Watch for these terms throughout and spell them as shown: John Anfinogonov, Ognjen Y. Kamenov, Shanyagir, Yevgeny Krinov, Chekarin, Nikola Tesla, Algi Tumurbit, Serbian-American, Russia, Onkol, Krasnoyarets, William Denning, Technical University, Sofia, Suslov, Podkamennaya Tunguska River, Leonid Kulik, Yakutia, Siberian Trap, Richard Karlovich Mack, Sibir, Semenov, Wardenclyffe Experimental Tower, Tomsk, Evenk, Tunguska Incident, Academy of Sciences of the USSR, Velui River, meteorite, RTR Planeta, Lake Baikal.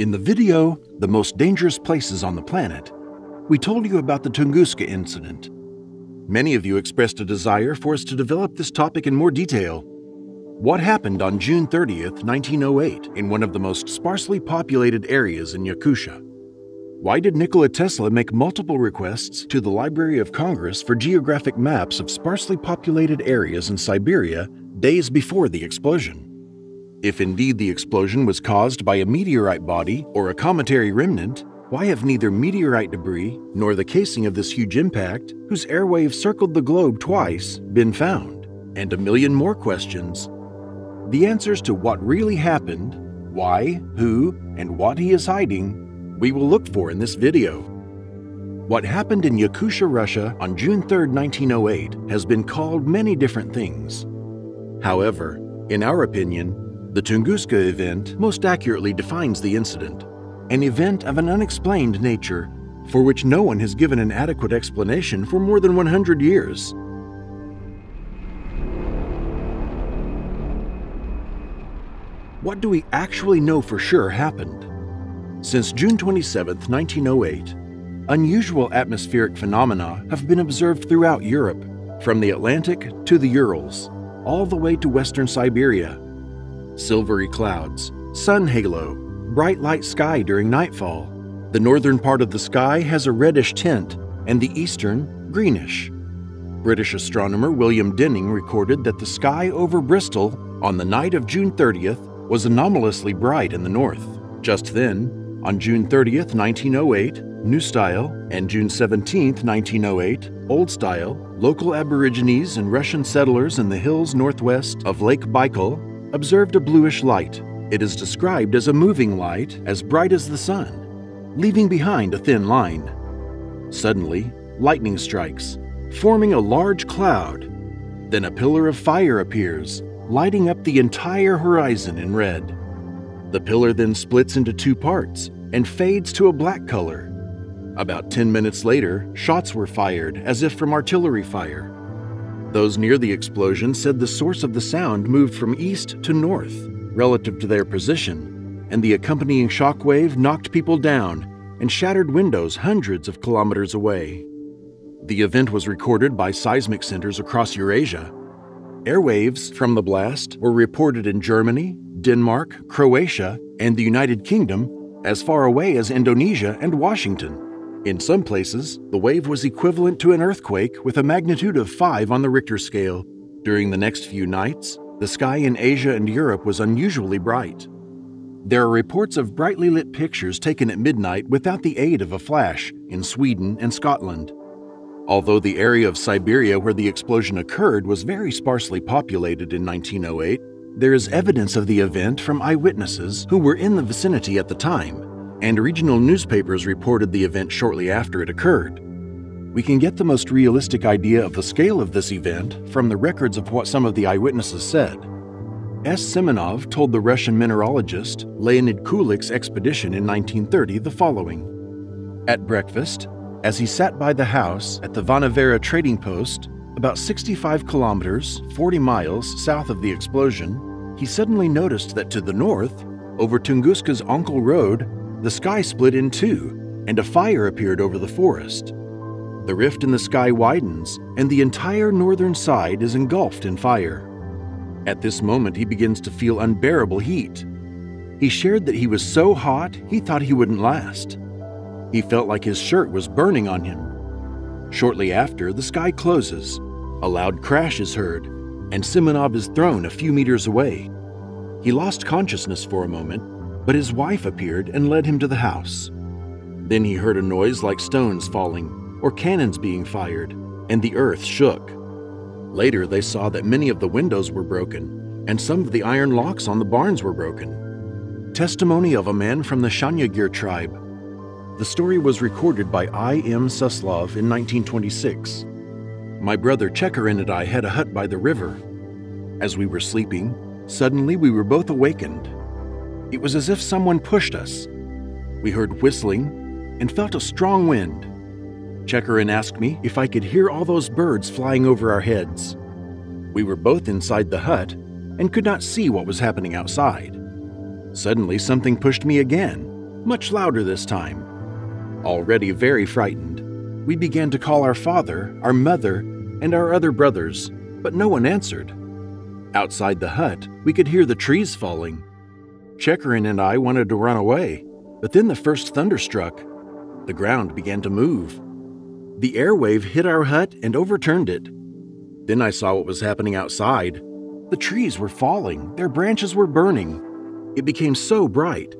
In the video, The Most Dangerous Places on the Planet, we told you about the Tunguska Incident. Many of you expressed a desire for us to develop this topic in more detail. What happened on June 30th, 1908, in one of the most sparsely populated areas in Yakutia? Why did Nikola Tesla make multiple requests to the Library of Congress for geographic maps of sparsely populated areas in Siberia days before the explosion? If indeed the explosion was caused by a meteorite body or a cometary remnant, why have neither meteorite debris nor the casing of this huge impact, whose airwave circled the globe twice, been found? And a million more questions. The answers to what really happened, why, who, and what he is hiding, we will look for in this video. What happened in Yakutia, Russia on June 3, 1908 has been called many different things. However, in our opinion, the Tunguska event most accurately defines the incident, an event of an unexplained nature for which no one has given an adequate explanation for more than 100 years. What do we actually know for sure happened? Since June 27, 1908, unusual atmospheric phenomena have been observed throughout Europe, from the Atlantic to the Urals, all the way to Western Siberia. Silvery clouds, sun halo, bright light sky during nightfall. The northern part of the sky has a reddish tint and the eastern greenish. British astronomer William Denning recorded that the sky over Bristol on the night of June 30th was anomalously bright in the north. Just then, on June 30th, 1908, New Style, and June 17th, 1908, Old Style, local Aborigines and Russian settlers in the hills northwest of Lake Baikal observed a bluish light. It is described as a moving light as bright as the sun, leaving behind a thin line. Suddenly, lightning strikes, forming a large cloud. Then a pillar of fire appears, lighting up the entire horizon in red. The pillar then splits into two parts and fades to a black color. About 10 minutes later, shots were fired as if from artillery fire. Those near the explosion said the source of the sound moved from east to north relative to their position, and the accompanying shockwave knocked people down and shattered windows hundreds of kilometers away. The event was recorded by seismic centers across Eurasia. Airwaves from the blast were reported in Germany, Denmark, Croatia, and the United Kingdom, as far away as Indonesia and Washington. In some places, the wave was equivalent to an earthquake with a magnitude of 5 on the Richter scale. During the next few nights, the sky in Asia and Europe was unusually bright. There are reports of brightly lit pictures taken at midnight without the aid of a flash in Sweden and Scotland. Although the area of Siberia where the explosion occurred was very sparsely populated in 1908, there is evidence of the event from eyewitnesses who were in the vicinity at the time, and regional newspapers reported the event shortly after it occurred. We can get the most realistic idea of the scale of this event from the records of what some of the eyewitnesses said. S. Semenov told the Russian mineralogist Leonid Kulik's expedition in 1930 the following. At breakfast, as he sat by the house at the Vanavera Trading Post, about 65 kilometers, 40 miles south of the explosion, he suddenly noticed that to the north, over Tunguska's Onkol Road, the sky split in two, and a fire appeared over the forest. The rift in the sky widens, and the entire northern side is engulfed in fire. At this moment, he begins to feel unbearable heat. He shared that he was so hot, he thought he wouldn't last. He felt like his shirt was burning on him. Shortly after, the sky closes. A loud crash is heard, and Semenov is thrown a few meters away. He lost consciousness for a moment, but his wife appeared and led him to the house. Then he heard a noise like stones falling or cannons being fired, and the earth shook. Later, they saw that many of the windows were broken, and some of the iron locks on the barns were broken. Testimony of a man from the Shanyagir tribe. The story was recorded by I. M. Suslov in 1926. My brother Chekarin and I had a hut by the river. As we were sleeping, suddenly we were both awakened. It was as if someone pushed us. We heard whistling and felt a strong wind. Chekarin asked me if I could hear all those birds flying over our heads. We were both inside the hut and could not see what was happening outside. Suddenly something pushed me again, much louder this time. Already very frightened, we began to call our father, our mother, and our other brothers, but no one answered. Outside the hut, we could hear the trees falling. Chekarin and I wanted to run away, but then the first thunder struck. The ground began to move. The airwave hit our hut and overturned it. Then I saw what was happening outside. The trees were falling, their branches were burning. It became so bright,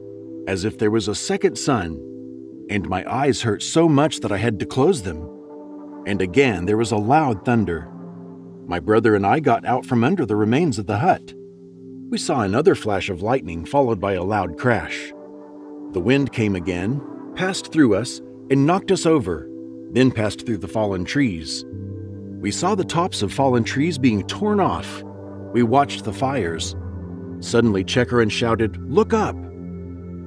as if there was a second sun, and my eyes hurt so much that I had to close them. And again there was a loud thunder. My brother and I got out from under the remains of the hut. We saw another flash of lightning followed by a loud crash. The wind came again, passed through us, and knocked us over, then passed through the fallen trees. We saw the tops of fallen trees being torn off. We watched the fires. Suddenly Chekarin shouted, "Look up!"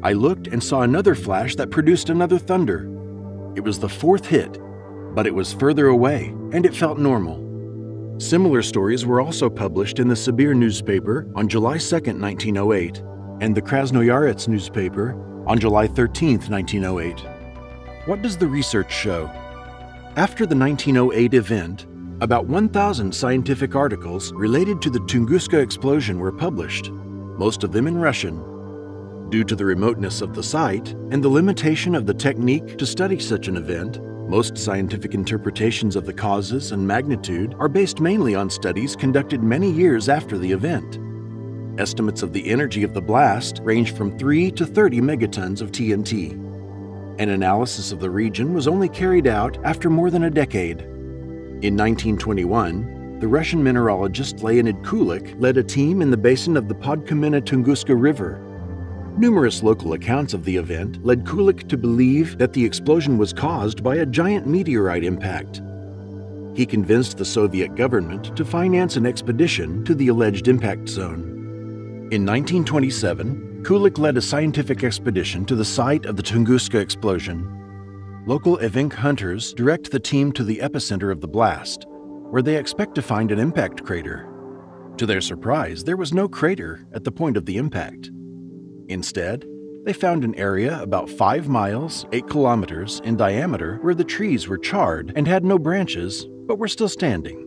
I looked and saw another flash that produced another thunder. It was the fourth hit, but it was further away, and it felt normal. Similar stories were also published in the Sibir newspaper on July 2, 1908, and the Krasnoyarets newspaper on July 13, 1908. What does the research show? After the 1908 event, about 1,000 scientific articles related to the Tunguska explosion were published, most of them in Russian. Due to the remoteness of the site and the limitation of the technique to study such an event, most scientific interpretations of the causes and magnitude are based mainly on studies conducted many years after the event. Estimates of the energy of the blast range from 3 to 30 megatons of TNT. An analysis of the region was only carried out after more than a decade. In 1921, the Russian mineralogist Leonid Kulik led a team in the basin of the Podkamennaya Tunguska River. Numerous local accounts of the event led Kulik to believe that the explosion was caused by a giant meteorite impact. He convinced the Soviet government to finance an expedition to the alleged impact zone. In 1927, Kulik led a scientific expedition to the site of the Tunguska explosion. Local Evenk hunters direct the team to the epicenter of the blast, where they expect to find an impact crater. To their surprise, there was no crater at the point of the impact. Instead, they found an area about 5 miles, 8 kilometers in diameter where the trees were charred and had no branches, but were still standing.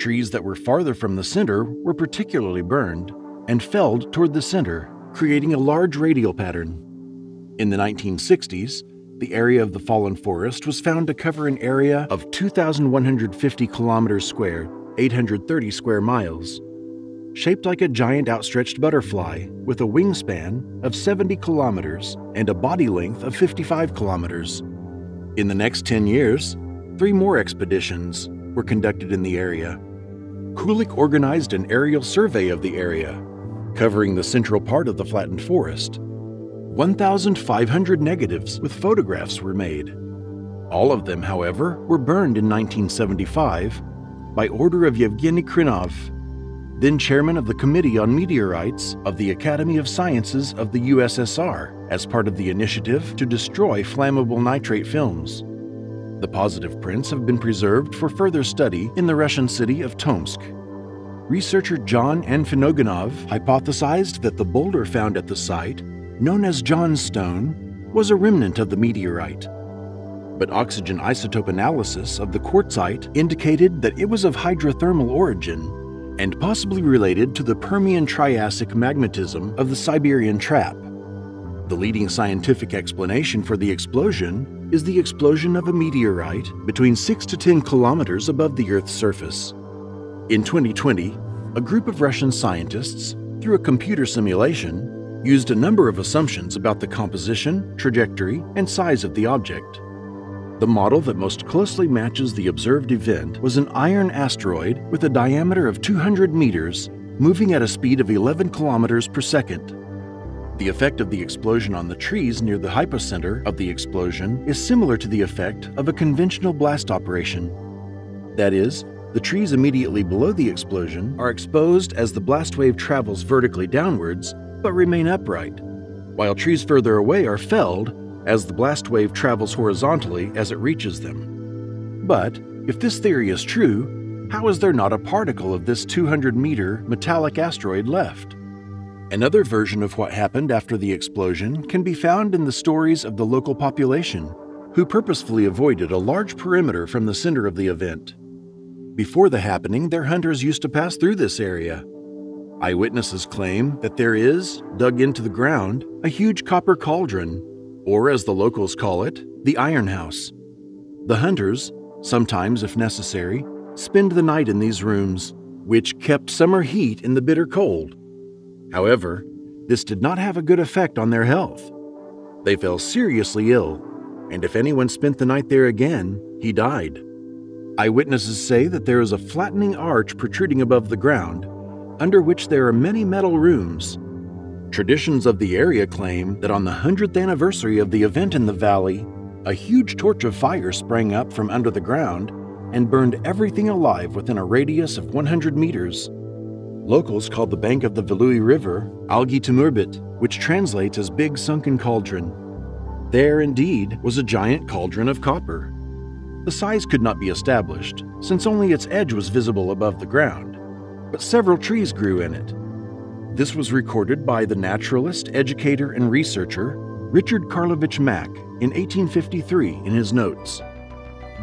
Trees that were farther from the center were particularly burned and felled toward the center, creating a large radial pattern. In the 1960s, the area of the fallen forest was found to cover an area of 2,150 kilometers squared, 830 square miles, shaped like a giant outstretched butterfly with a wingspan of 70 kilometers and a body length of 55 kilometers. In the next 10 years, 3 more expeditions were conducted in the area. Kulik organized an aerial survey of the area, covering the central part of the flattened forest. 1,500 negatives with photographs were made. All of them, however, were burned in 1975 by order of Yevgeny Krinov, then chairman of the Committee on Meteorites of the Academy of Sciences of the USSR, as part of the initiative to destroy flammable nitrate films. The positive prints have been preserved for further study in the Russian city of Tomsk. Researcher John Anfinogonov hypothesized that the boulder found at the site, known as John's Stone, was a remnant of the meteorite. But oxygen isotope analysis of the quartzite indicated that it was of hydrothermal origin and possibly related to the Permian-Triassic magmatism of the Siberian Trap. The leading scientific explanation for the explosion is the explosion of a meteorite between 6 to 10 kilometers above the Earth's surface. In 2020, a group of Russian scientists, through a computer simulation, used a number of assumptions about the composition, trajectory, and size of the object. The model that most closely matches the observed event was an iron asteroid with a diameter of 200 meters, moving at a speed of 11 kilometers per second. The effect of the explosion on the trees near the hypocenter of the explosion is similar to the effect of a conventional blast operation. That is, the trees immediately below the explosion are exposed as the blast wave travels vertically downwards, but remain upright, while trees further away are felled as the blast wave travels horizontally as it reaches them. But if this theory is true, how is there not a particle of this 200-meter metallic asteroid left? Another version of what happened after the explosion can be found in the stories of the local population, who purposefully avoided a large perimeter from the center of the event. Before the happening, their hunters used to pass through this area. Eyewitnesses claim that there is, dug into the ground, a huge copper cauldron, or as the locals call it, the Iron House. The hunters, sometimes if necessary, spend the night in these rooms, which kept summer heat in the bitter cold. However, this did not have a good effect on their health. They fell seriously ill, and if anyone spent the night there again, he died. Eyewitnesses say that there is a flattening arch protruding above the ground, under which there are many metal rooms. Traditions of the area claim that on the 100th anniversary of the event in the valley, a huge torch of fire sprang up from under the ground and burned everything alive within a radius of 100 meters. Locals called the bank of the Velui River Algi Tumurbit, which translates as Big Sunken Cauldron. There, indeed, was a giant cauldron of copper. The size could not be established, since only its edge was visible above the ground, but several trees grew in it. This was recorded by the naturalist, educator, and researcher Richard Karlovich Mack in 1853 in his notes,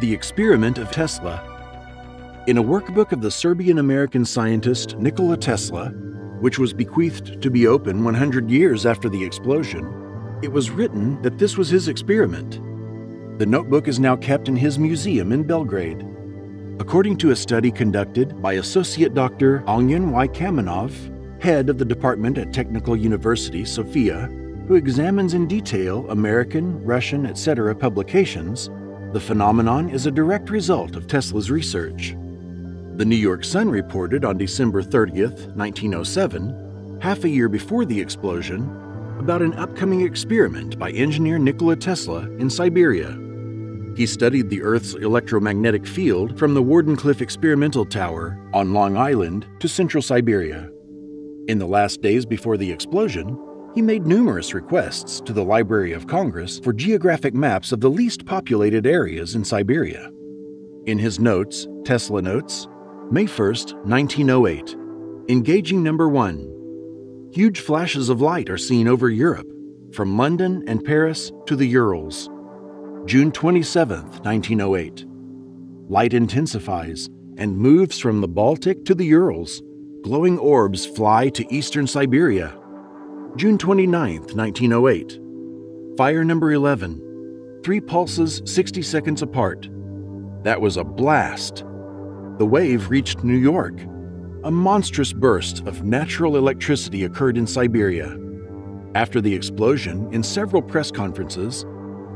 The Experiment of Tesla. In a workbook of the Serbian-American scientist Nikola Tesla, which was bequeathed to be open 100 years after the explosion, it was written that this was his experiment. The notebook is now kept in his museum in Belgrade. According to a study conducted by Associate Dr. Ognjen Y. Kamenov, head of the department at Technical University, Sofia, who examines in detail American, Russian, etc. publications, the phenomenon is a direct result of Tesla's research. The New York Sun reported on December 30th, 1907, half a year before the explosion, about an upcoming experiment by engineer Nikola Tesla in Siberia. He studied the Earth's electromagnetic field from the Wardenclyffe Experimental Tower on Long Island to central Siberia. In the last days before the explosion, he made numerous requests to the Library of Congress for geographic maps of the least populated areas in Siberia. In his notes, Tesla notes, May 1st, 1908, engaging number 1. Huge flashes of light are seen over Europe, from London and Paris to the Urals. June 27th, 1908. Light intensifies and moves from the Baltic to the Urals. Glowing orbs fly to eastern Siberia. June 29th, 1908. Fire number 11. 3 pulses 60 seconds apart. That was a blast. The wave reached New York. A monstrous burst of natural electricity occurred in Siberia. After the explosion, in several press conferences,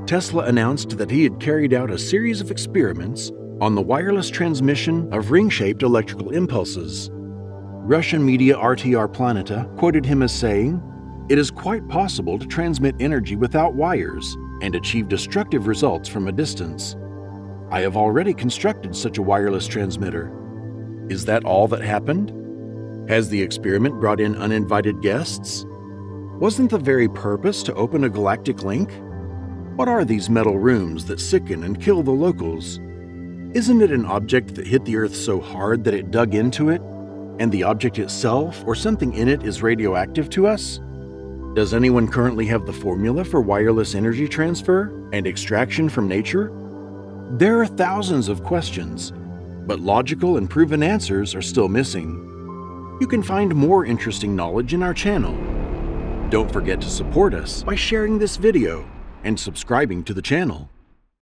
Tesla announced that he had carried out a series of experiments on the wireless transmission of ring-shaped electrical impulses. Russian media RTR Planeta quoted him as saying, "It is quite possible to transmit energy without wires and achieve destructive results from a distance. I have already constructed such a wireless transmitter." Is that all that happened? Has the experiment brought in uninvited guests? Wasn't the very purpose to open a galactic link? What are these metal rooms that sicken and kill the locals? Isn't it an object that hit the Earth so hard that it dug into it, and the object itself or something in it is radioactive to us? Does anyone currently have the formula for wireless energy transfer and extraction from nature? There are thousands of questions, but logical and proven answers are still missing. You can find more interesting knowledge in our channel. Don't forget to support us by sharing this video and subscribing to the channel.